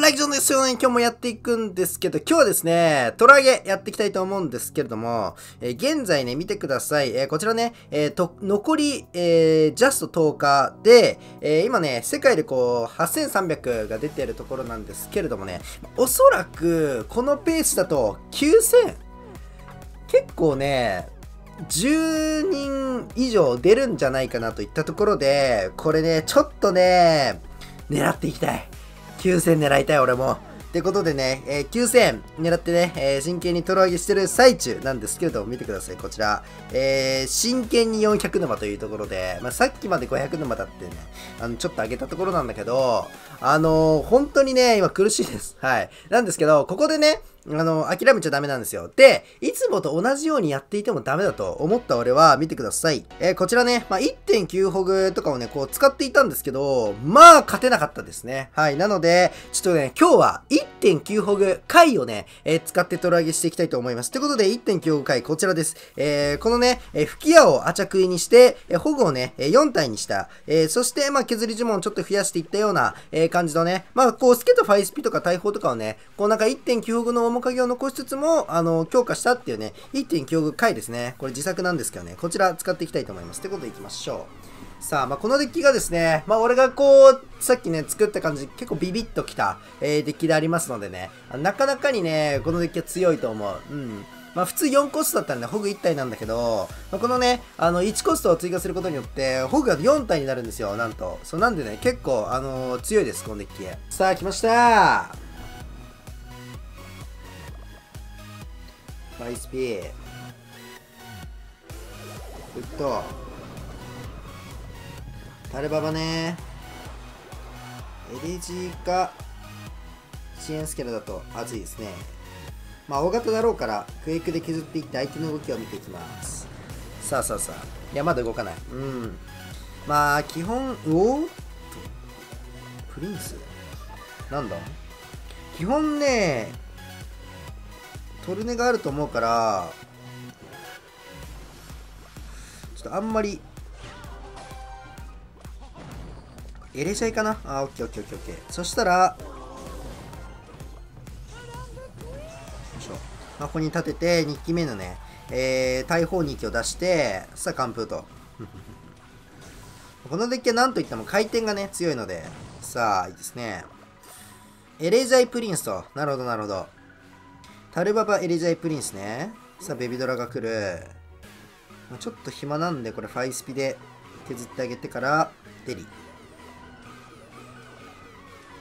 ライクジョンですよね。今日もやっていくんですけど、今日はですね、トラゲやっていきたいと思うんですけれども、現在ね、見てください。こちらね、残り、ジャスト10日で、今ね、世界でこう、8300が出てるところなんですけれどもね、おそらく、このペースだと、9000。結構ね、10人以上出るんじゃないかなといったところで、これね、ちょっとね、狙っていきたい。9000狙いたい俺も。ってことでね、9000狙ってね、真剣にトロ上げしてる最中なんですけれども、見てください、こちら。真剣に400沼というところで、まあ、さっきまで500沼だってね、ちょっと上げたところなんだけど、本当にね、今苦しいです。はい。なんですけど、ここでね、諦めちゃダメなんですよ。で、いつもと同じようにやっていてもダメだと思った俺は、見てください。こちらね、まあ、1.9 ホグとかをね、こう使っていたんですけど、まあ、勝てなかったですね。はい。なので、ちょっとね、今日は 1.9 ホグ回をね、使ってトラ上げしていきたいと思います。ということで、1.9 ホグ回、こちらです。このね、吹き矢をアチャクイにして、ホグをね、4体にした。そして、まあ、削り呪文をちょっと増やしていったような、感じのね、まあ、こう、スケとファイスピとか大砲とかをね、こうなんか 1.9 ホグの面影を残しつつも、強化したっていうね、1.9 回ですね。これ自作なんですけどね、こちら使っていきたいと思います。ということでいきましょう。さあ、まあ、このデッキがですね、まあ、俺がこう、さっきね、作った感じ、結構ビビッときた、デッキでありますのでね、なかなかにね、このデッキは強いと思う。うん。まあ普通4コストだったらね、ホグ1体なんだけど、まあ、このね、1コストを追加することによって、ホグが4体になるんですよ、なんと。そうなんでね、結構、強いです、このデッキ。さあ、来ましたー。ファイスピー、ウッド、タルババね、エリジーか支援スキルだと熱いですね。まあ大型だろうからクエイクで削っていって相手の動きを見ていきます。さあさあさあ、いやまだ動かない。うん、まあ基本プリンスなんだ、基本ねトルネがあると思うから、ちょっとあんまり、エレシャイかな。あ、オッケーオッケーオッケーオッケー。そしたら、まあ、ここに立てて、2機目のね、大砲2機を出して、さあ、完封と。このデッキはなんといっても回転がね、強いので、さあ、いいですね。エレジャイプリンスと。なるほど、なるほど。タルババエリジャイプリンスね。さあ、ベビドラが来る。ちょっと暇なんで、これ、ファイスピで削ってあげてから、デリ。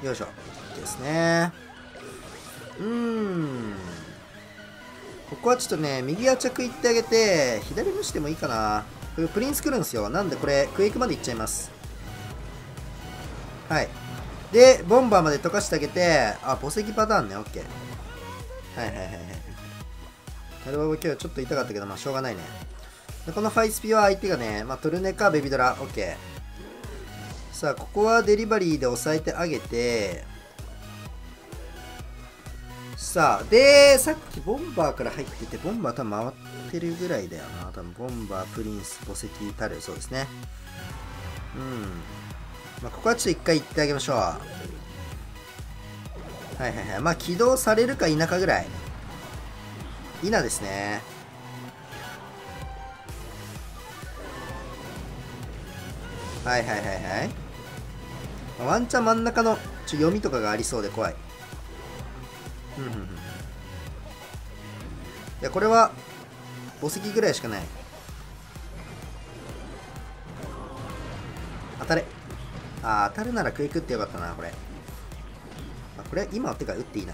よいしょ。ですね。ここはちょっとね、右アチャクいってあげて、左無視でもいいかな。これ、プリンス来るんですよ。なんで、これ、クエイクまで行っちゃいます。はい。で、ボンバーまで溶かしてあげて、あ、墓石パターンね。オッケー。はいはいはいはい。タルババ今日ちょっと痛かったけど、まあしょうがないね。でこのファイスピは相手がね、まあ、トルネかベビドラ、オッケー。さあ、ここはデリバリーで抑えてあげて、さあ、で、さっきボンバーから入ってて、ボンバー多分回ってるぐらいだよな。多分ボンバー、プリンス、墓石、タル、そうですね。まあ、ここはちょっと一回行ってあげましょう。はいはいはい。まあ、起動されるか否かぐらい。否ですね。はいはいはいはい。まあ、ワンチャン真ん中の読みとかがありそうで怖い。いや、これは、墓石ぐらいしかない。当たれ。ああ、当たるならクイックってよかったな、これ。これ今は手が打っていいな。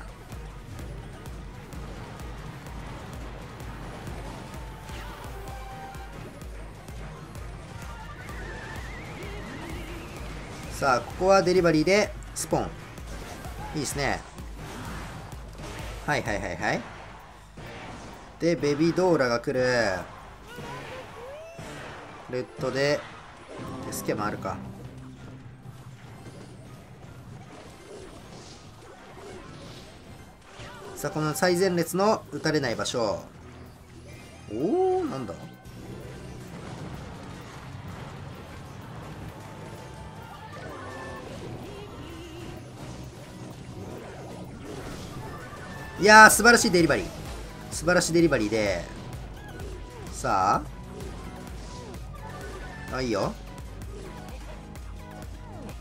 さあ、ここはデリバリーでスポン。いいですね。はいはいはいはい。で、ベビドーラが来る。レッドで手助けもあるか。さあ、この最前列の打たれない場所。おお、なんだ、いやー、素晴らしいデリバリー。素晴らしいデリバリーで。さあ。あ、いいよ。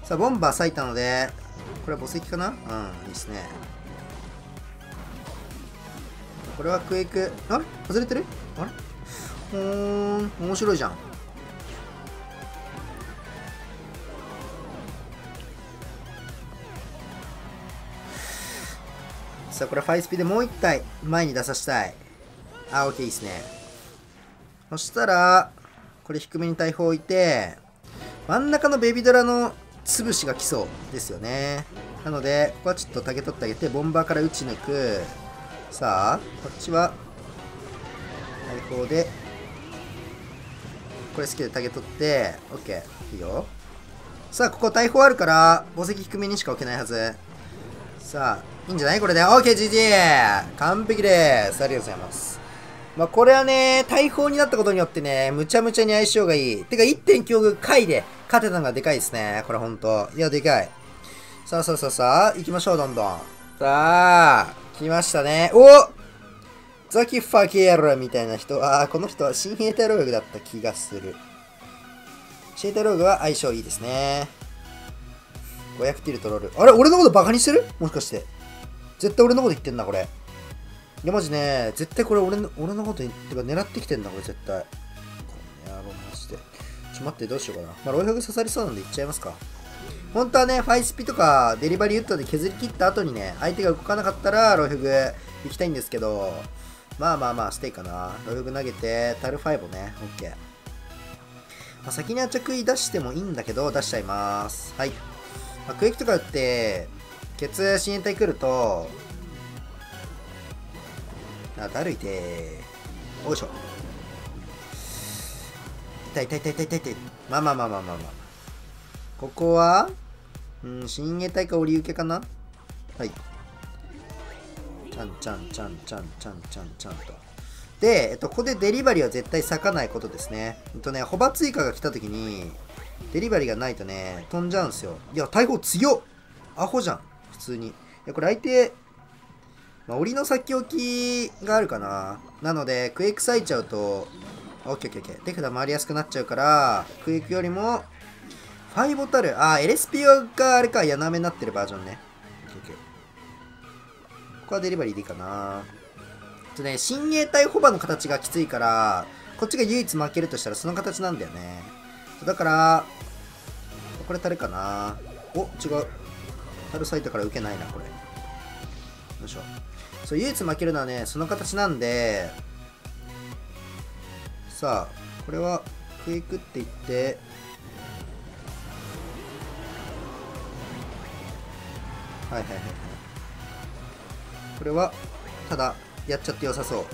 さあ、ボンバー割いたので、これは墓石かな？うん、いいですね。これはクエイク。あれ？外れてる？あれ？面白いじゃん。さあ、これファイスピでもう一体前に出させたい。あ、オッケー、いいですね。そしたら、これ低めに大砲置いて、真ん中のベビドラの潰しが来そうですよね。なので、ここはちょっと竹取ってあげて、ボンバーから打ち抜く。さあ、こっちは、大砲で、これ好きで竹取って、オッケー、いいよ。さあ、ここ大砲あるから、墓石低めにしか置けないはず。さあ、いいんじゃないこれで。OK、GG！ 完璧でーす。ありがとうございます。まあ、これはね、大砲になったことによってね、むちゃむちゃに相性がいい。てか、1.9 回で勝てたのがでかいですね。これほんと。いや、でかい。さあさあさあさあ、行きましょう、どんどん。さあ、来ましたね。おザキファキエロみたいな人。ああ、この人は新兵隊ローグだった気がする。新兵隊ローグは相性いいですね。500ティルトロール。あれ、俺のことバカにしてる？もしかして。絶対俺のこと言ってんな、これ。いや、マジね、絶対これ俺のこと言ってか狙ってきてんな、これ絶対。この野郎、マジで。ちょっと待って、どうしようかな。まあ、ロイハグ刺さりそうなんで行っちゃいますか。本当はね、ファイスピとかデリバリーウッドで削り切った後にね、相手が動かなかったらロイハグ行きたいんですけど、まあまあまあ、ステイかな。ロイハグ投げて、タル5をね、OK。まあ、先にアチャクイ出してもいいんだけど、出しちゃいます。はい。まあ、クエキとか打って、ケツ、新援隊来ると、あ、だるいてー。おいしょ。痛い痛い痛い痛い痛い痛い。まあまあまあまあまあまあ。ここは、うん、新援隊か折り受けかな？はい。ちゃんちゃんちゃんちゃんちゃんちゃんちゃんと。で、ここでデリバリーは絶対割かないことですね。ホバ追加が来たときに、デリバリーがないとね、飛んじゃうんですよ。いや、大砲強っ！アホじゃん。普通に。いや、これ相手、まあ、檻の先置きがあるかな。なので、クエイク割いちゃうと、オッケーオッケーオッケー。手札回りやすくなっちゃうから、クエイクよりも、ファイボタル。あ、エレスピオがあれか、やなめになってるバージョンね。オッケーオッケー。ここはデリバリーでいいかな。ね、新衛隊ホバの形がきついから、こっちが唯一負けるとしたらその形なんだよね。だから、これタルかな。お、違う。タルサイトから受けないな、これ。よいしょ。そう、唯一負けるのはね、その形なんで、さあ、これは、クエイクっていって、はいはいはいはい。これは、ただ、やっちゃって良さそう。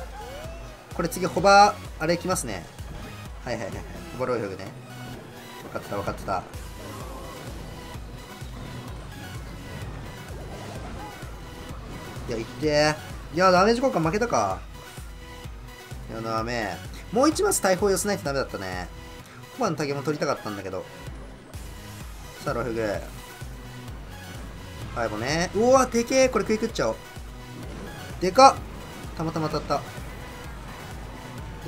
これ次、ホバー、あれきますね。はいはいはいはい。ホバロイフグね。分かってた分かってた。いや、いってー。いや、ダメージ効果負けたか。いや、ダメ。もう一マス大砲寄せないとダメだったね。コバの竹も取りたかったんだけど。さあ、ロフグ。はい、もうね。うわ、でけえ。これ食い食っちゃおう。でかっ。たまたま当たった。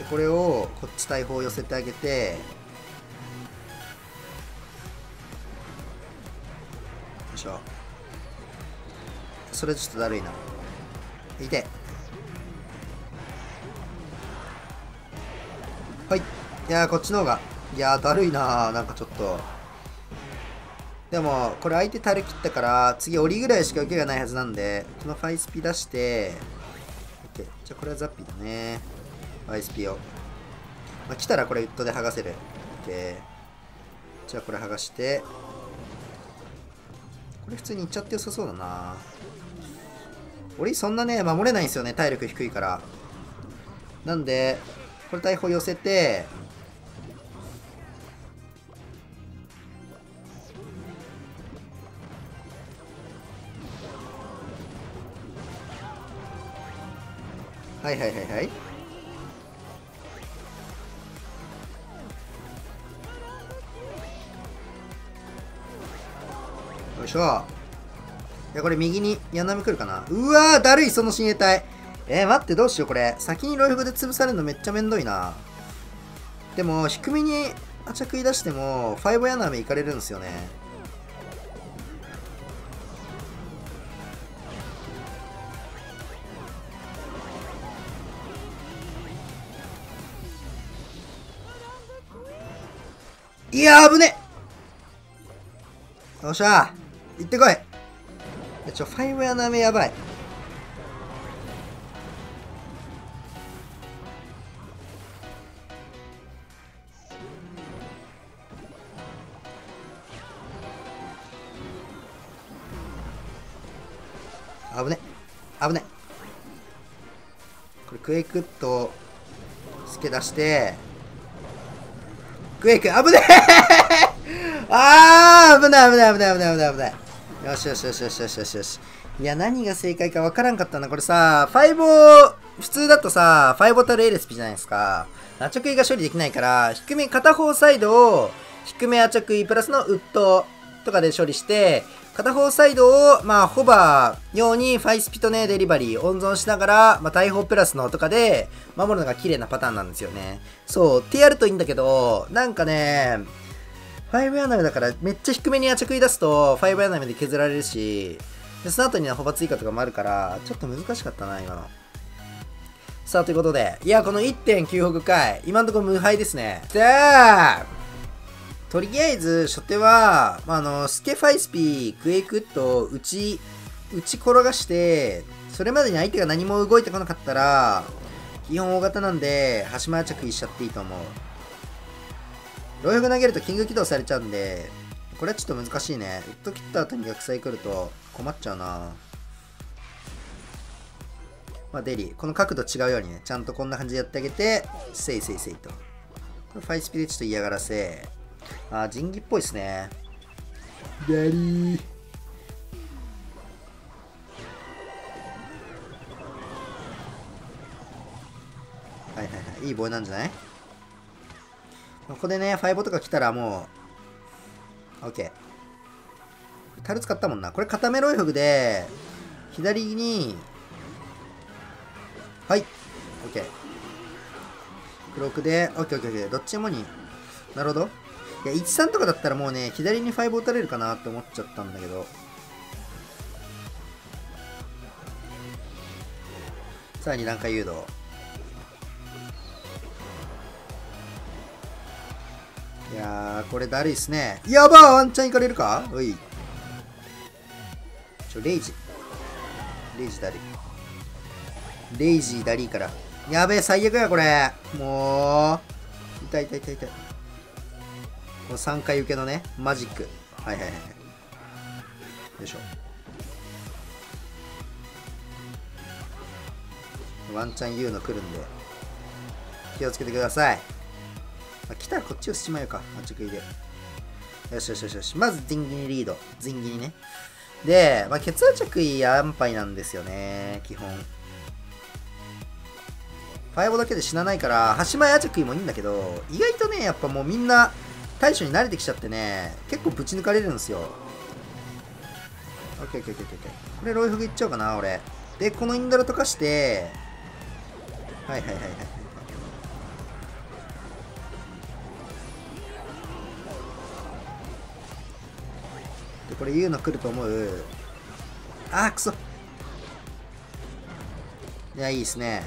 で、これを、こっち大砲寄せてあげて。よいしょ。それちょっとだるいな。いて。はい。いやー、こっちの方が。いやー、だるいなー。なんかちょっと。でも、これ相手垂れ切ったから、次、折りぐらいしか受けがないはずなんで、このファイスピ出して、OK。じゃあ、これはザッピだね。ファイスピを。まあ、来たらこれ、ウッドで剥がせる。OK。じゃあ、これ剥がして。これ普通にいっちゃって良さそうだな。俺そんなね、守れないんですよね。体力低いから。なんで、これ大砲寄せて、はいはいはいはい。よいしょ。や、これ右に矢波来るかな。うわー、だるい、その親衛隊。待って、どうしよう、これ。先にロイフグで潰されるのめっちゃめんどいな。でも、低めにアチャ食い出しても、ファイブ矢波行かれるんですよね。いやー、危ねえ。よっしゃー、行ってこい。ファイブやなめやばい。危ね危ね。これクエイクとスケ出してクエイク、危ねえあー、危ない危ない危ない危ない危ない危ない。よしよしよしよしよしよしよし。いや、何が正解かわからんかったな。これさ、ファイボー、普通だとさ、ファイボタルエレスピじゃないですか。アチャクイが処理できないから、低め、片方サイドを、低めアチャクイプラスのウッドとかで処理して、片方サイドを、まあ、ホバー用にファイスピとね、デリバリー温存しながら、まあ、大砲プラスのとかで、守るのが綺麗なパターンなんですよね。そう、ってやるといいんだけど、なんかね、ファイブヤナメだからめっちゃ低めにアチャ食い出すとファイブヤナメで削られるし、でその後にはホバ追加とかもあるからちょっと難しかったな今の。さあ、ということで、いや、この 1.9 北海今のところ無敗ですね。でとりあえず初手は、まあ、スケファイスピークエイクッと打ち転がして、それまでに相手が何も動いてこなかったら基本大型なんで端前アチャ食いしちゃっていいと思う。ロイフグ投げるとキング起動されちゃうんで、これはちょっと難しいね。ウッド切った後に逆サイ来ると困っちゃうな。まあ、デリー、この角度違うようにね、ちゃんとこんな感じでやってあげて、せいせいせいと。ファイスピでちょっと嫌がらせ。あ、仁義っぽいですね。デリー。はいはいはい、いいボールなんじゃない？ここでね、ファイボとか来たらもう、OK。タル使ったもんな。これ、固めロイフグで、左に、はい、OK。黒くで、OK、OK、OK。どっちもに、なるほど。いや、1、3とかだったらもうね、左にファイボ打たれるかなって思っちゃったんだけど。さらに何回誘導。いやー、これだるいっすね。やばー、ワンチャンいかれるか。おい、レイジだるい、レイジだるいから。やべえ、最悪やこれ。もう痛い痛い痛い痛い。この3回受けのねマジック、はいはいはい、よいしょ。ワンチャン U の来るんで気をつけてください。来たらこっちをしまうか、アチャ食いで。よしよしよしよし。まず、ジンギにリード。ジンギにね。で、まあ、ケツアチャ食い安牌なんですよね、基本。ファイボだけで死なないから、端前アチャ食いもいいんだけど、意外とね、やっぱもうみんな、対処に慣れてきちゃってね、結構ぶち抜かれるんですよ。オッケーオッケーオッケーオッケー。これ、ロイフグいっちゃおうかな、俺。で、このインドラ溶かして、はいはいはいはい。これ言うの来ると思う。あー、くそ。いや、いいですね。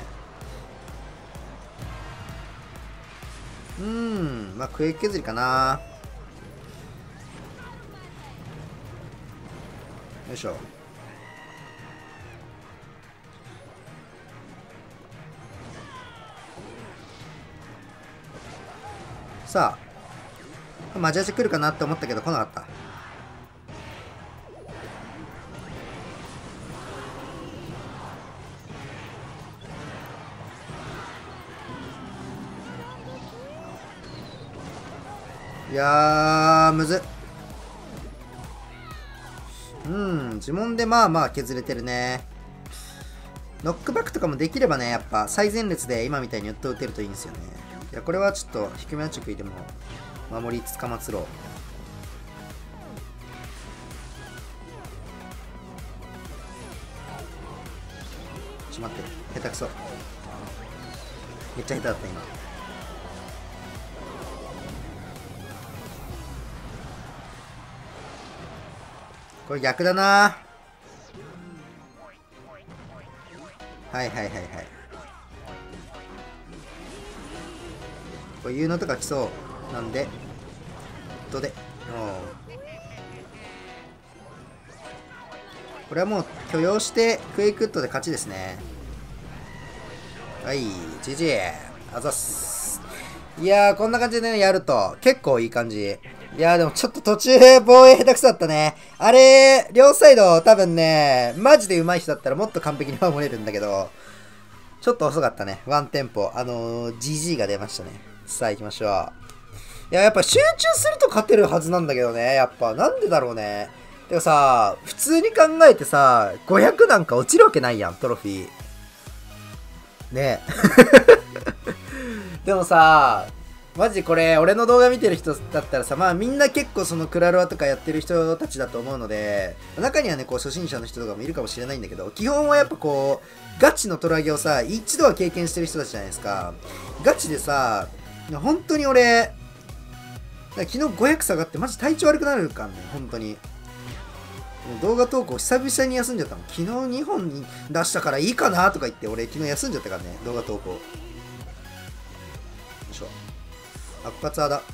まあ、クエイク削りかな。よいしょ。さあ、マジアジ来るかなって思ったけど、来なかった。いやー、むず。呪文でまあまあ削れてるね。ノックバックとかもできればね、やっぱ最前列で今みたいにウッド打てるといいんですよね。いや、これはちょっと低めのチェックでも守りつかまつろう。ちょっと待って、下手くそ。めっちゃ下手だった、今。これ逆だな。はいはいはいはい。これ言うのとか来そうなんで、どうで、これはもう許容してクエイクウッドで勝ちですね。はい、GG。あざっす。いやー、こんな感じでね、やると結構いい感じ。いやーでもちょっと途中防衛下手くそだったね。あれ、両サイド多分ね、マジで上手い人だったらもっと完璧に守れるんだけど、ちょっと遅かったね。ワンテンポ。GG が出ましたね。さあ行きましょう。いや、やっぱ集中すると勝てるはずなんだけどね。やっぱ、なんでだろうね。でもさ、普通に考えてさ、500なんか落ちるわけないやん、トロフィー。ねえ。でもさ、マジこれ、俺の動画見てる人だったらさ、まあみんな結構そのクラロワとかやってる人たちだと思うので、中にはね、こう初心者の人とかもいるかもしれないんだけど、基本はやっぱこう、ガチのトラゲをさ、一度は経験してる人たちじゃないですか。ガチでさ、本当に俺、昨日500下がってマジ体調悪くなるからね、本当に。動画投稿久々に休んじゃったもん。昨日2本に出したからいいかなとか言って、俺昨日休んじゃったからね、動画投稿。よいしょ。圧発あだ。こ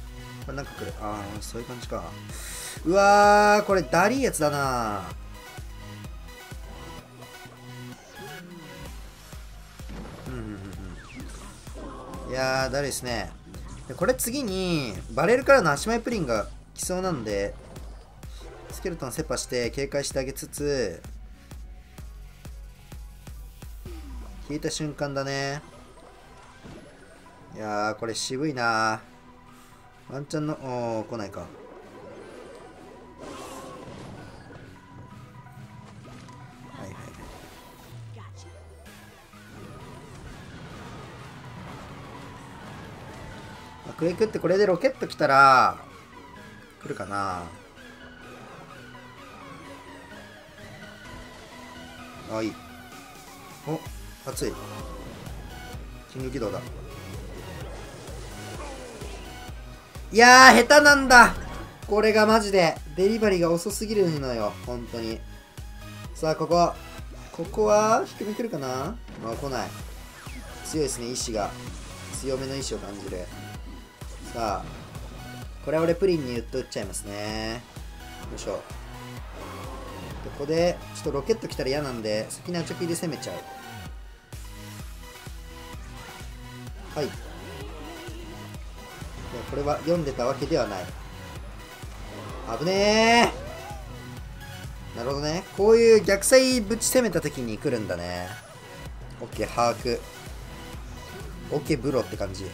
れなんか来る。ああ、そういう感じか。うわー、これダリーやつだな。いやー、ダリーですね。でこれ次に、バレルからの足前プリンが来そうなんで、スケルトンセパして警戒してあげつつ、引いた瞬間だね。いやー、これ渋いな。ワンチャンの、おー、来ないか。はいはい。クエイクってこれでロケット来たら来るかな。あ、いい。お、熱い。キング起動だ。いやー、下手なんだ。これがマジでデリバリーが遅すぎるのよ、本当に。さあ、ここは低めくるかな。あ、来ない。強いですね、意志が。強めの意志を感じる。さあ、これは俺プリンに言っと打っちゃいますね。よいしょ。ここでちょっとロケット来たら嫌なんで、先にアチョキで攻めちゃう。はい。これは読んでたわけではない。危ねえ。なるほどね、こういう逆サイぶち攻めた時に来るんだね。 OK 把握、 OK ブロって感じ。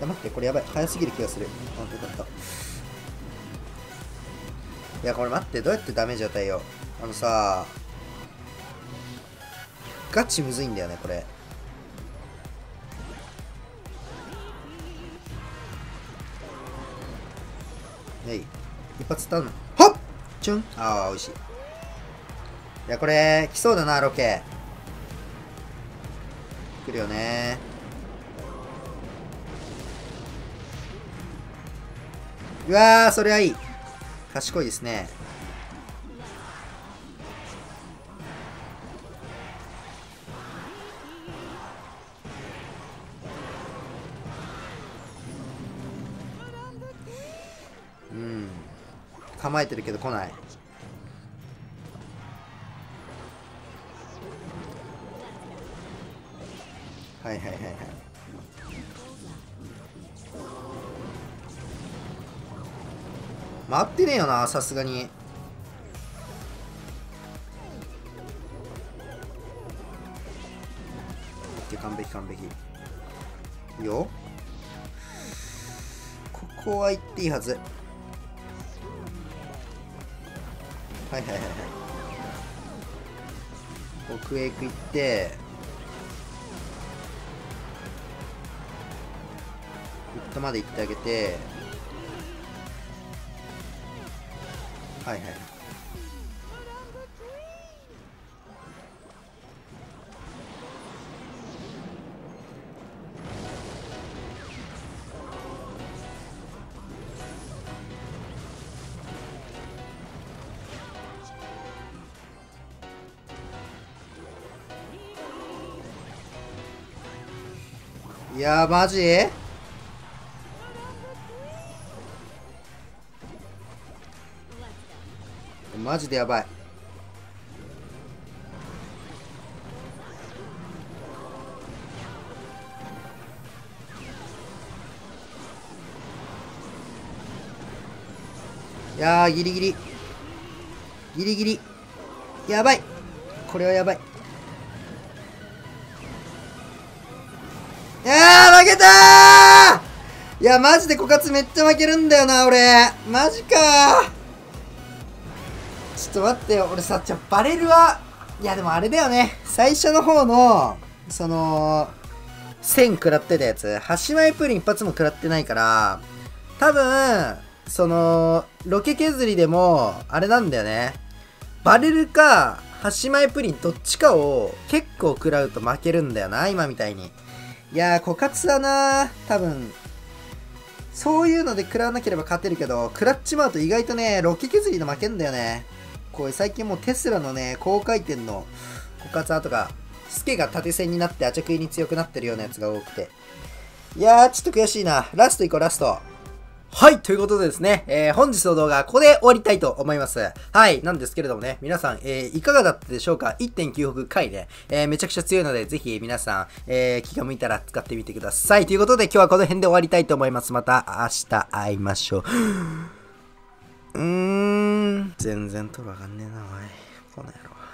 待って、これやばい、早すぎる気がする。あ、よかった。いや、これ待って、どうやってダメージ与えよう。さ、ガチむずいんだよね、これ。はい、一発ターン。ほっチュン。ああ、おいしい。いや、これ来そうだな、ロケ来るよね。うわー、それはいい。賢いですね。うん。構えてるけど来ない。はいはいはいはい。回ってねえよな、さすがに。完璧完璧。いいよ。ここは行っていいはず。はいはいはいはい。クエイク行って。ウッドまで行ってあげて。はいはい。いやー、マジ？マジでやばい。いやー、ギリギリギリギリ、やばい、これはやばい。いやー、負けたー。いや、マジで枯渇めっちゃ負けるんだよな俺。マジかー。ちょっと待ってよ、俺さ、じゃバレルは、いやでもあれだよね、最初の方のその1000食らってたやつ、端前プール一発も食らってないから、多分そのロケ削りでもあれなんだよね、バレルか端前プリンどっちかを結構食らうと負けるんだよな、今みたいに。いやー、枯渇だな多分。そういうので食らわなければ勝てるけど、食らっちまうと意外とね、ロケ削りで負けんだよね。こう最近もうテスラのね、高回転の枯渇派とか、スケが縦線になってアチャクイに強くなってるようなやつが多くて。いやー、ちょっと悔しいな。ラストいこう、ラスト。はい、ということでですね、本日の動画、ここで終わりたいと思います。はい、なんですけれどもね、皆さん、いかがだったでしょうか ?1.9 北海で、めちゃくちゃ強いので、ぜひ皆さん、気が向いたら使ってみてください。ということで、今日はこの辺で終わりたいと思います。また明日会いましょう。全然トロ上がんねえな、おい。この野郎。